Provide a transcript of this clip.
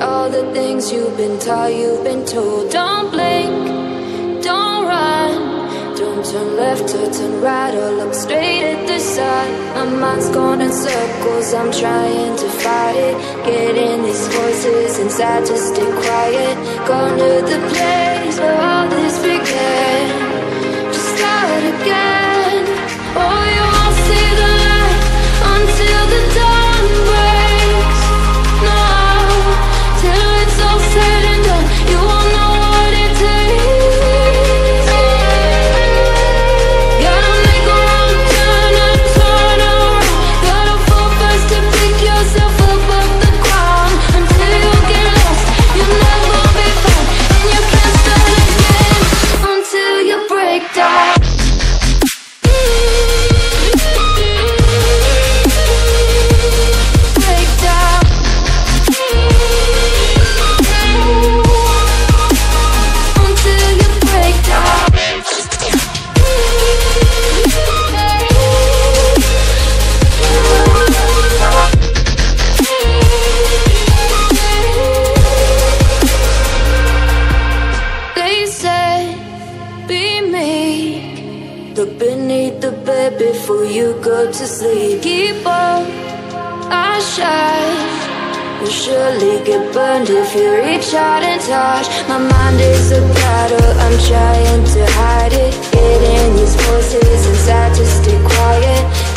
at all the things you've been taught, you've been told. Don't blink, don't run, don't turn left or turn right or look straight at the sun. My mind's going in circles, I'm trying to fight it. Getting these voices inside to stay quiet. Gone to the place where all this began. Just start again. Oh, you won't see the light until the dawn breaks. No, till it's all said and done, you won't know what it takes. Gotta make a wrong turn and turn around. Gotta fall fast to pick yourself up off the ground. Until you get lost, you'll never be found. And you can't start again until you break down. Before you go to sleep, keep on our shine. You'll surely get burned if you reach out and touch. My mind is a battle, I'm trying to hide it. Getting these voices inside to stay quiet.